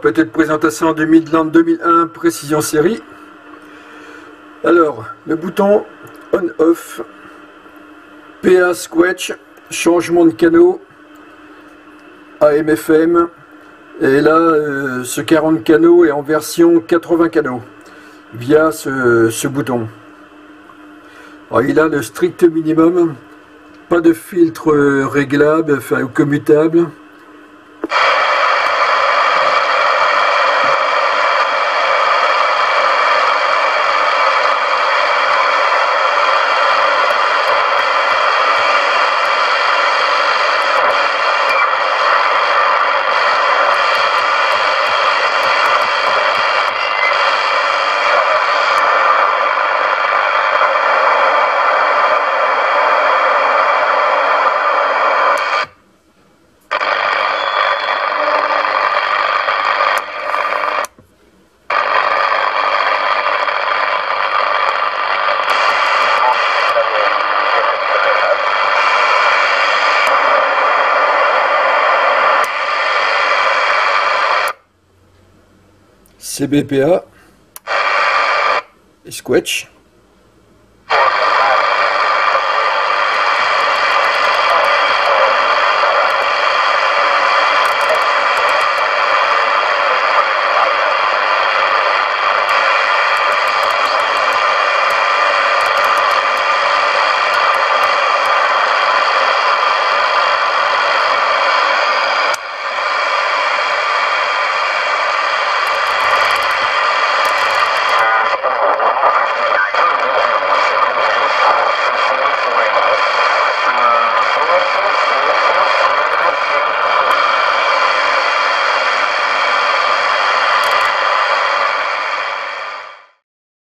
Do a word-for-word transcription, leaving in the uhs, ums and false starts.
Alors, petite présentation du Midland deux mille un Precision série. Alors, le bouton on-off, P A Squatch, changement de canaux, A M F M, et là, euh, ce quarante canaux est en version quatre-vingts canaux, via ce, ce bouton. Alors, il a le strict minimum, pas de filtre réglable, enfin commutable. C B P A et Squatch.